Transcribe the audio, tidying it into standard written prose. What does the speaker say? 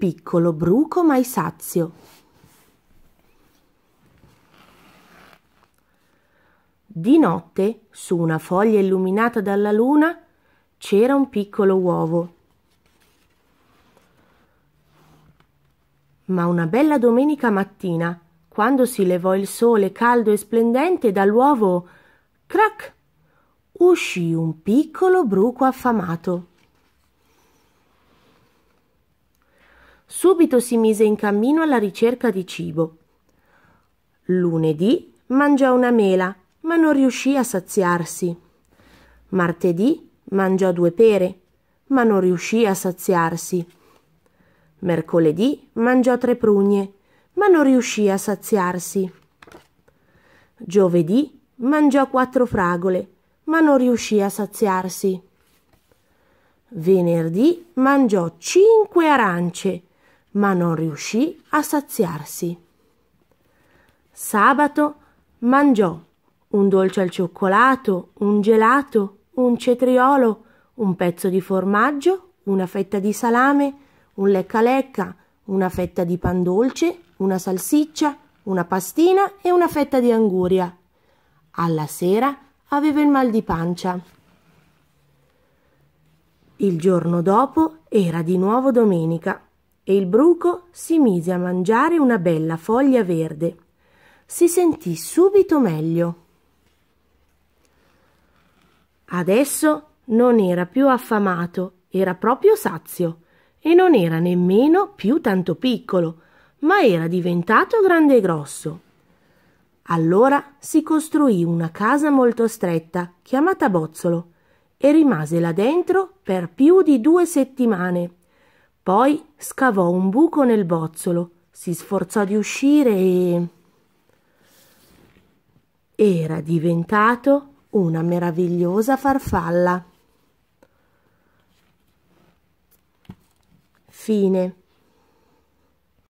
piccolo bruco mai sazio. Di notte, su una foglia illuminata dalla luna, c'era un piccolo uovo. Ma una bella domenica mattina, quando si levò il sole caldo e splendente dall'uovo, crac! Uscì un piccolo bruco affamato. Subito si mise in cammino alla ricerca di cibo. Lunedì mangiò una mela, ma non riuscì a saziarsi. Martedì mangiò 2 pere, ma non riuscì a saziarsi. Mercoledì mangiò 3 prugne, ma non riuscì a saziarsi. Giovedì mangiò 4 fragole, ma non riuscì a saziarsi. Venerdì mangiò 5 arance, ma non riuscì a saziarsi. Sabato mangiò un dolce al cioccolato, un gelato, un cetriolo, un pezzo di formaggio, una fetta di salame, un lecca lecca, una fetta di pan dolce, una salsiccia, una pastina e una fetta di anguria. Alla sera aveva il mal di pancia. Il giorno dopo era di nuovo domenica e il bruco si mise a mangiare una bella foglia verde. Si sentì subito meglio. Adesso non era più affamato, era proprio sazio e non era nemmeno più tanto piccolo, ma era diventato grande e grosso. Allora si costruì una casa molto stretta, chiamata Bozzolo, e rimase là dentro per più di 2 settimane. Poi scavò un buco nel bozzolo, si sforzò di uscire e... era diventato una meravigliosa farfalla. Fine.